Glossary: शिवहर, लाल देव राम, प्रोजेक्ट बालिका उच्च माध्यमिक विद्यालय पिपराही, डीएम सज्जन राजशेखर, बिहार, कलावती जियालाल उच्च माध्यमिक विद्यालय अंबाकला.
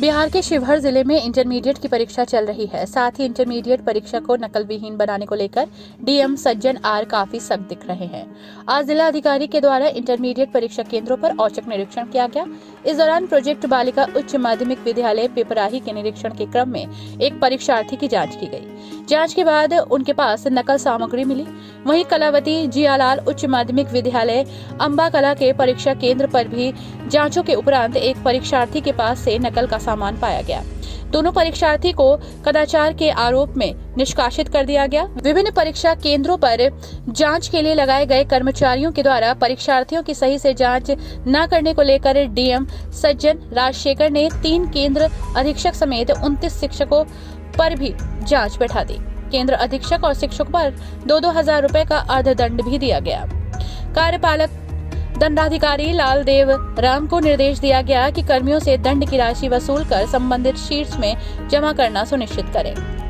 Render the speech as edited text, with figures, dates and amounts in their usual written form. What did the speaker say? बिहार के शिवहर जिले में इंटरमीडिएट की परीक्षा चल रही है। साथ ही इंटरमीडिएट परीक्षा को नकलविहीन बनाने को लेकर डीएम सज्जन आर काफी सख्त दिख रहे हैं। आज जिला अधिकारी के द्वारा इंटरमीडिएट परीक्षा केंद्रों पर औचक निरीक्षण किया गया। इस दौरान प्रोजेक्ट बालिका उच्च माध्यमिक विद्यालय पिपराही के निरीक्षण के क्रम में एक परीक्षार्थी की जाँच की गयी। जाँच के बाद उनके पास नकल सामग्री मिली। वहीं कलावती जियालाल उच्च माध्यमिक विद्यालय अंबाकला के परीक्षा केंद्र पर भी जाँचों के उपरांत एक परीक्षार्थी के पास से नकल का सामान पाया गया। दोनों परीक्षार्थी को कदाचार के आरोप में निष्कासित कर दिया गया। विभिन्न परीक्षा केंद्रों पर जांच के लिए लगाए गए कर्मचारियों के द्वारा परीक्षार्थियों की सही से जांच न करने को लेकर डीएम सज्जन राजशेखर ने 3 केंद्र अधीक्षक समेत 29 शिक्षकों पर भी जांच बैठा दी। केंद्र अधीक्षक और शिक्षक पर 2-2 हजार रुपए का अर्थदंड भी दिया गया। कार्यपालक दंडाधिकारी लाल देव राम को निर्देश दिया गया कि कर्मियों से दंड की राशि वसूल कर संबंधित शीट्स में जमा करना सुनिश्चित करें।